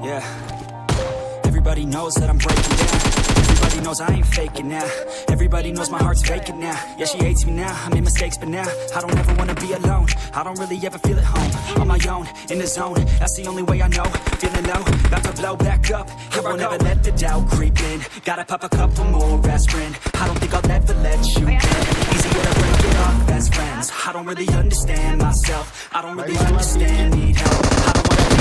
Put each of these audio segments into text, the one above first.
Yeah, everybody knows that I'm breaking down. Everybody knows I ain't faking now. Everybody knows my heart's faking now. Yeah, she hates me now, I made mistakes, but now I don't ever wanna be alone. I don't really ever feel at home. On my own, in the zone, that's the only way I know. Feeling low, about to blow back up. Here I won't ever let the doubt creep in. Gotta pop a couple more aspirin. I don't think I'll ever let you in. Easier to break it off as friends. I don't really understand myself. I don't really understand, need help. I don't wanna be the one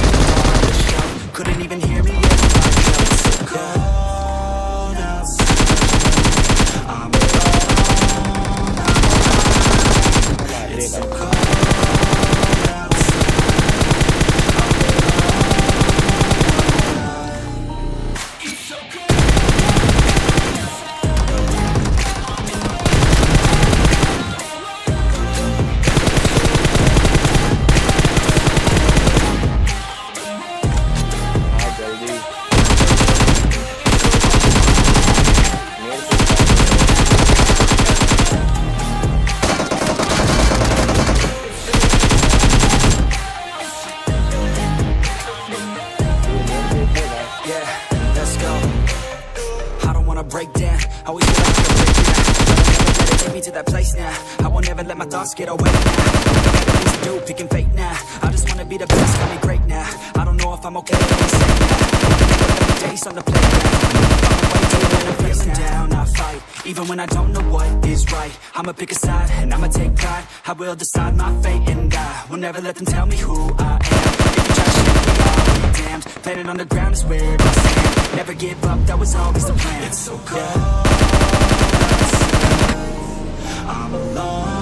on the show. Couldn't even hear me if I felt so cold. Let my thoughts get away now. Do picking fate now. I just wanna be the best, gonna be great now. I don't know if I'm okay. Days on the playground. I'm feeling down, I fight, even when I don't know what is right. I'ma pick a side and I'ma take pride. I will decide my fate and die. Will never let them tell me who I am. If you try to shake me, I'll be damned. Planet on the ground is where I stand. Never give up, that was always the plan. It's so cold outside. I'm alone.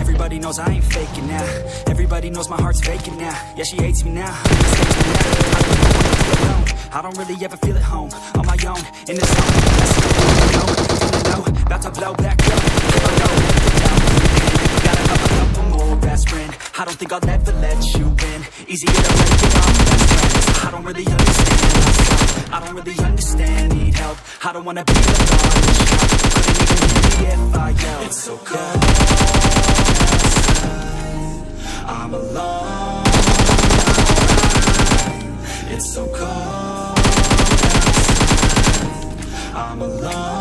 Everybody knows I ain't faking now. Everybody knows my heart's faking now. Yeah, she hates me now. I don't really ever feel at home. On my own, in the zone. Feeling low, about to blow back up. Gotta pop a couple more aspirin. I don't think I'll ever let you in. Easier to break it off best friends. I don't really understand myself. I don't really understand, need help. I don't wanna be the one. Couldn't even hear me if I yelled. It's so cold. I'm alone. It's so cold outside. I'm alone.